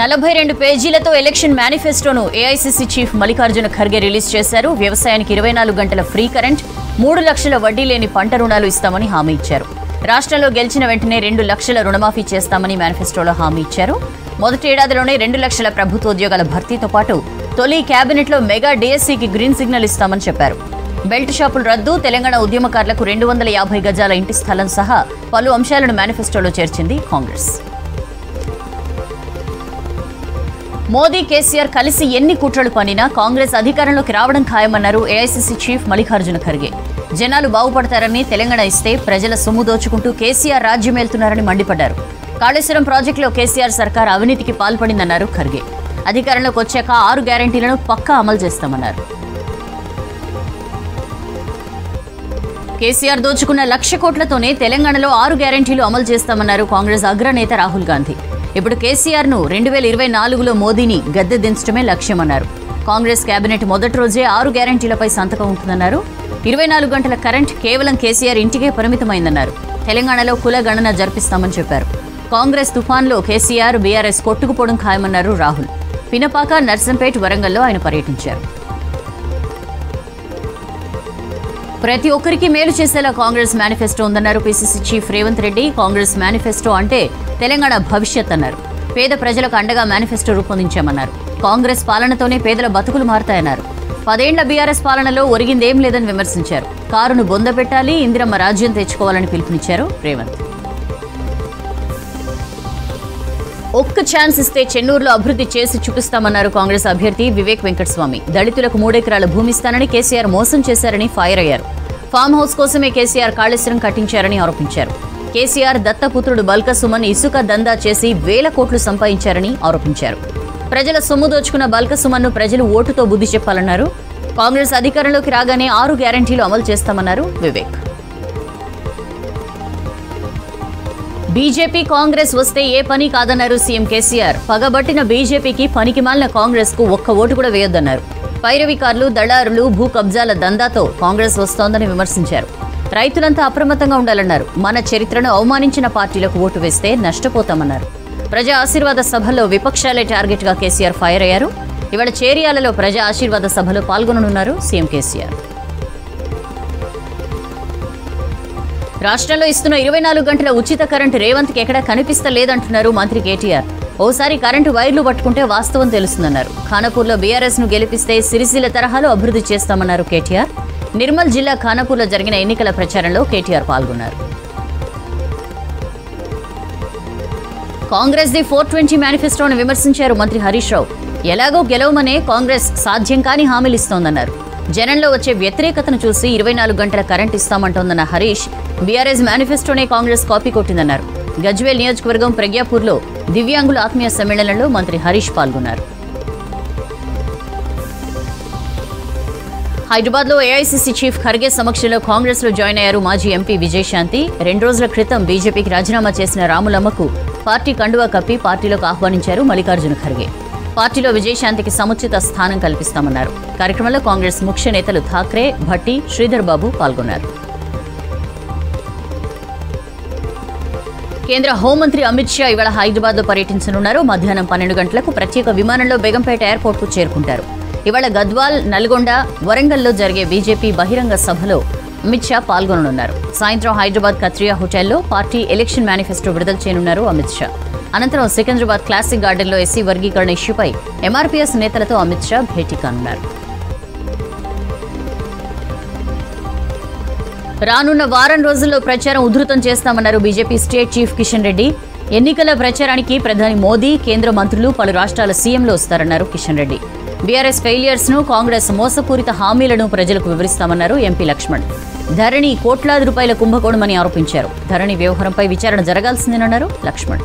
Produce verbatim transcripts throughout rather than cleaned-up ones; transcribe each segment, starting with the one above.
నలభై రెండు పేజీలతో ఎలక్షన్ మేనిఫెస్టోను AICC chief Mallikarjuna Kharge release చేశారు. వ్యవసాయానికి ఇరవై నాలుగు గంటల ఫ్రీ కరెంట్, మూడు లక్షల వడ్డీ లేని పంట రుణాలు ఇస్తామని హామీ ఇచ్చారు. రాష్ట్రంలో గెలిచిన వెంటనే రెండు లక్షల రుణమాఫీ చేస్తామని మేనిఫెస్టోలో హామీ ఇచ్చారు. మొదటి ఏడాదిలోనే రెండు లక్షల ప్రభుత్వ ఉద్యోగాల భర్తీతో పాటు తొలి కేబినెట్లో మెగా డిఎస్సీకి గ్రీన్ సిగ్నల్ ఇస్తామని చెప్పారు. బెల్ట్ షాపులు రద్దు, తెలంగాణ ఉద్యమకారులకు రెండు వందల యాభై గజాల ఇంటి స్థలం సహా పలు అంశాలను మేనిఫెస్టోలో చేర్చింది కాంగ్రెస్. మోదీ, కేసీఆర్ కలిసి ఎన్ని కుట్రలు పనినా కాంగ్రెస్ అధికారంలోకి రావడం ఖాయమన్నారు ఏఐసీసీ చీఫ్ మల్లికార్జున ఖర్గే. జనాలు బాగుపడతారని తెలంగాణ ఇస్తే ప్రజల సొమ్ము దోచుకుంటూ కేసీఆర్ రాజ్యమేలుతున్నారని మండిపడ్డారు. కాళేశ్వరం ప్రాజెక్టులో కేసీఆర్ సర్కార్ అవినీతికి పాల్పడిందన్నారు ఖర్గే. అధికారంలోకి వచ్చాక ఆరు గ్యారంటీలను పక్కా అమలు చేస్తామన్నారు. కేసీఆర్ దోచుకున్న లక్ష కోట్లతోనే తెలంగాణలో ఆరు గ్యారంటీలు అమలు చేస్తామన్నారు కాంగ్రెస్ అగ్రనేత రాహుల్ గాంధీ. ఇప్పుడు కేసీఆర్ను రెండు వేల ఇరవై నాలుగులో మోదీని గద్దె దించడమే లక్ష్యమన్నారు. కాంగ్రెస్ కేబినెట్ మొదటి రోజే ఆరు గ్యారంటీలపై సంతకం ఉంటుందన్నారు. ఇరవై నాలుగు గంటల కరెంట్ కేవలం కేసీఆర్ ఇంటికే పరిమితమైందన్నారు. తెలంగాణలో కుల గణన జరిపిస్తామని చెప్పారు. కాంగ్రెస్ తుఫాన్లో కేసీఆర్, బీఆర్ఎస్ కొట్టుకుపోవడం ఖాయమన్నారు రాహుల్. పినపాక, నర్సంపేట్, వరంగల్లో ఆయన పర్యటించారు. ప్రతి ఒక్కరికి మేలు చేసేలా కాంగ్రెస్ మేనిఫెస్టో ఉందన్నారు PCC chief Revanth Reddy. Congress manifesto అంటే తెలంగాణ భవిష్యత్ అన్నారు. పేద ప్రజలకు అండగా మేనిఫెస్టో రూపొందించామన్నారు. కాంగ్రెస్ పాలనతోనే పేదల బతుకులు మారతాయన్నారు. పదేండ్ల బీఆర్ఎస్ పాలనలో ఒరిగిందేం లేదని విమర్శించారు. కారును బొంద పెట్టాలి, ఇందిరమ్మ రాజ్యం తెచ్చుకోవాలని పిలుపునిచ్చారు రేవంత్. ఒక్క ఛాన్స్ ఇస్తే చెన్నూరులో అభివృద్ధి చేసి చూపిస్తామన్నారు కాంగ్రెస్ అభ్యర్థి వివేక్ వెంకటస్వామి. దళితులకు మూడెకరాల భూమి ఇస్తానని కేసీఆర్ మోసం చేశారని ఫైర్ అయ్యారు. ఫామ్ హౌస్ కోసమే కేసీఆర్ కాళేశ్వరం కట్టించారని ఆరోపించారు. కేసీఆర్ దత్తపుత్రుడు బల్క సుమన్ ఇసుక దందా చేసి వేల కోట్లు సంపాదించారని ఆరోపించారు. ప్రజల సొమ్ము దోచుకున్న బల్క సుమన్ను ప్రజలు ఓటుతో బుద్ధి చెప్పాలన్నారు. కాంగ్రెస్ అధికారంలోకి రాగానే ఆరు గ్యారంటీలు అమలు చేస్తామన్నారు వివేక్. బీజేపీ, కాంగ్రెస్ వస్తే ఏ పని కాదన్నారు సీఎం కేసీఆర్. పగబట్టిన బీజేపీకి, పనికిమాలిన కాంగ్రెస్ కు ఒక్క ఓటు కూడా వేయొద్దన్నారు. పైరవికారులు, దళారులు, భూ కబ్జాల దందాతో కాంగ్రెస్ వస్తోందని విమర్శించారు. రైతులంతా అప్రమత్తంగా ఉండాలన్నారు. మన చరిత్రను అవమానించిన పార్టీలకు ఓటు వేస్తే నష్టపోతామన్నారు. ప్రజా ఆశీర్వాద సభలో విపక్షాలే టార్గెట్ గా కేసీఆర్ ఫైర్ అయ్యారు. ఇవాళ చేరియాలలో ప్రజా ఆశీర్వాద సభలో పాల్గొననున్నారు సీఎం కేసీఆర్. రాష్ట్రంలో ఇస్తున్న ఇరవై నాలుగు గంటల ఉచిత కరెంటు రేవంత్కి ఎక్కడా కనిపిస్తలేదంటున్నారు మంత్రి కేటీఆర్. ఓసారి కరెంటు వైర్లు పట్టుకుంటే వాస్తవం తెలుస్తుందన్నారు. ఖానాపూర్లో బీఆర్ఎస్ను గెలిపిస్తే సిరిసిల్ల తరహాలో అభివృద్ధి చేస్తామన్నారు కేటీఆర్. నిర్మల్ జిల్లా ఖానాపూర్లో జరిగిన ఎన్నికల ప్రచారంలో కేటీఆర్ పాల్గొన్నారు. కాంగ్రెస్ ది ఫోర్ ట్వంటీ మేనిఫెస్టోను విమర్శించారు మంత్రి హరీష్ రావు. ఎలాగో గెలవమనే కాంగ్రెస్ సాధ్యం కాని హామీలు ఇస్తోందన్నారు. జనంలో వచ్చే వ్యతిరేకతను చూసి ఇరవై నాలుగు గంటల కరెంట్ ఇస్తామంటోందన్న హరీష్, బీఆర్ఎస్ మేనిఫెస్టోనే కాంగ్రెస్ కాపీ కొట్టిందన్నారు. గజ్వేల్ నియోజకవర్గం ప్రగ్యాపూర్లో దివ్యాంగుల ఆత్మీయ సమ్మేళనంలో మంత్రి హరీష్ పాల్గొన్నారు. హైదరాబాద్లో ఏఐసీసీ చీఫ్ ఖర్గే సమక్షంలో కాంగ్రెస్లో జాయిన్ అయ్యారు మాజీ ఎంపీ విజయశాంతి. రెండు రోజుల క్రితం బీజేపీకి రాజీనామా చేసిన రాములమ్మకు పార్టీ కండువా కప్పి పార్టీలోకి ఆహ్వానించారు మల్లికార్జున ఖర్గే. పార్టీలో విజయశాంతికి సముచిత స్థానం కల్పిస్తామన్నారు. కార్యక్రమంలో కాంగ్రెస్ ముఖ్య నేతలు ఠాక్రే, భట్టి, శ్రీధర్ బాబు పాల్గొన్నారు. కేంద్ర హోంమంత్రి అమిత్ షా ఇవాళ హైదరాబాద్ లో పర్యటించనున్నారు. మధ్యాహ్నం పన్నెండు గంటలకు ప్రత్యేక విమానంలో బేగంపేట ఎయిర్పోర్ట్ కు చేరుకుంటారు. ఇవాళ గద్వాల్, నల్గొండ, వరంగల్లో జరిగే బీజేపీ బహిరంగ సభలో అమిత్ షా పాల్గొననున్నారు. సాయంత్రం హైదరాబాద్ కత్రియా హోటల్లో పార్టీ ఎలక్షన్ మేనిఫెస్టో విడుదల చేయనున్నారు అమిత్ షా. అనంతరం సికింద్రాబాద్ క్లాసిక్ గార్డెన్లో ఎస్సీ వర్గీకరణ ఇష్యూపై ఎంఆర్పీఎస్ నేతలతో అమిత్ షా భేటీ కానున్నారు. రానున్న వారం రోజుల్లో ప్రచారం ఉధృతం చేస్తామన్నారు BJP state chief Kishan Reddy. ఎన్నికల ప్రచారానికి ప్రధాని మోదీ, కేంద్ర మంత్రులు, పలు రాష్ట్రాల సీఎంలు వస్తారన్నారు కిషన్ రెడ్డి. బీఆర్ఎస్ ఫెయిలియర్స్ ను, కాంగ్రెస్ మోసపూరిత హామీలను ప్రజలకు వివరిస్తామన్నారు ఎంపీ లక్ష్మణ్. ధరణి కోట్లాది రూపాయల కుంభకోణమని ఆరోపించారు. ధరణి వ్యవహారంపై విచారణ జరగాల్సిందేనన్నారు లక్ష్మణ్.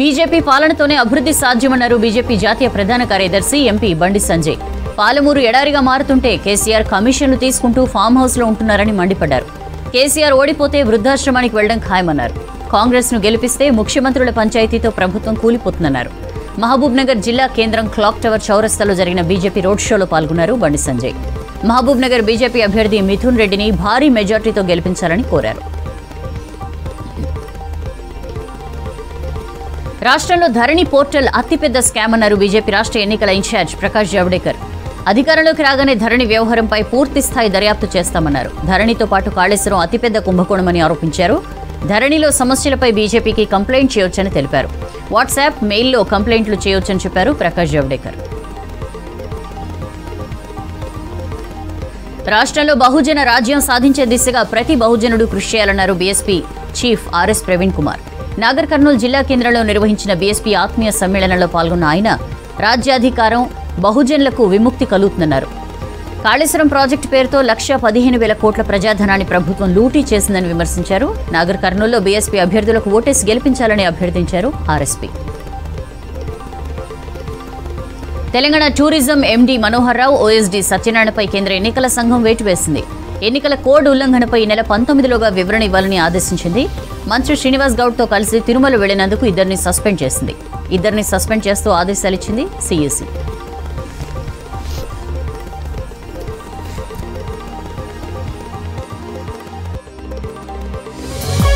బీజేపీ పాలనతోనే అభివృద్ధి సాధ్యమన్నారు బీజేపీ జాతీయ ప్రధాన కార్యదర్శి ఎంపీ బండి సంజయ్. పాలమూరు ఎడారిగా మారుతుంటే కేసీఆర్ కమిషన్లు తీసుకుంటూ ఫామ్ హౌస్ లో ఉంటున్నారని మండిపడ్డారు. కేసీఆర్ ఓడిపోతే వృద్ధాశ్రమానికి వెళ్లడం ఖాయమన్నారు. కాంగ్రెస్ ను గెలిపిస్తే ముఖ్యమంత్రుల పంచాయతీతో ప్రభుత్వం కూలిపోతుందన్నారు. మహబూబ్ నగర్ జిల్లా కేంద్రం క్లాక్ టవర్ చౌరస్తాలో జరిగిన బీజేపీ రోడ్ షోలో పాల్గొన్నారు బండి సంజయ్. మహబూబ్ నగర్ బీజేపీ అభ్యర్థి మిథున్ రెడ్డిని భారీ మెజార్టీతో గెలిపించాలని కోరారు. రాష్ట్రంలో ధరణి పోర్టల్ అతిపెద్ద స్కామ్ అన్నారు బీజేపీ రాష్ట్ర ఎన్నికల ఇన్ఛార్జ్ ప్రకాష్ జావడేకర్. అధికారంలోకి రాగానే ధరణి వ్యవహారంపై పూర్తి స్థాయి దర్యాప్తు చేస్తామన్నారు. ధరణితో పాటు కాళేశ్వరం అతిపెద్ద కుంభకోణమని ఆరోపించారు. ధరణిలో సమస్యలపై బీజేపీకి కంప్లైంట్ చేయొచ్చని తెలిపారు. వాట్సాప్, మెయిల్లో కంప్లైంట్లు చేయొచ్చని చెప్పారు ప్రకాష్ జావడేకర్. రాష్ట్రంలో బహుజన రాజ్యం సాధించే దిశగా ప్రతి బహుజనుడు కృషి చేయాలన్నారు BSP chief RS Praveen Kumar. Nagar Kurnool జిల్లా కేంద్రంలో నిర్వహించిన బీఎస్పీ ఆత్మీయ సమ్మేళనంలో పాల్గొన్న ఆయన రాజ్యాధికారం బహుజనులకు విముక్తి కలుగుతుందన్నారు. కాళేశ్వరం ప్రాజెక్టు పేరుతో లక్ష పదిహేను వేల కోట్ల ప్రజాధనాన్ని ప్రభుత్వం లూటీ చేసిందని విమర్శించారు. నాగర్ కర్నూలులో బీఎస్పీ అభ్యర్థులకు ఓటేసి గెలిపించాలని అభ్యర్థించారు RSP. Telangana tourism MD Manohar Rao, OSD సత్యనారాయణపై కేంద్ర ఎన్నికల సంఘం వేటు వేసింది. ఎన్నికల కోడ్ ఉల్లంఘనపై ఈ నెల పంతొమ్మిదిలోగా వివరణ ఇవ్వాలని ఆదేశించింది. మంత్రి శ్రీనివాస్ గౌడ్తో కలిసి తిరుమల వెళ్లినందుకు ఇద్దరిని సస్పెండ్ చేసింది. ఇద్దరిని సస్పెండ్ చేస్తూ ఆదేశాలిచ్చింది సీఈసీ.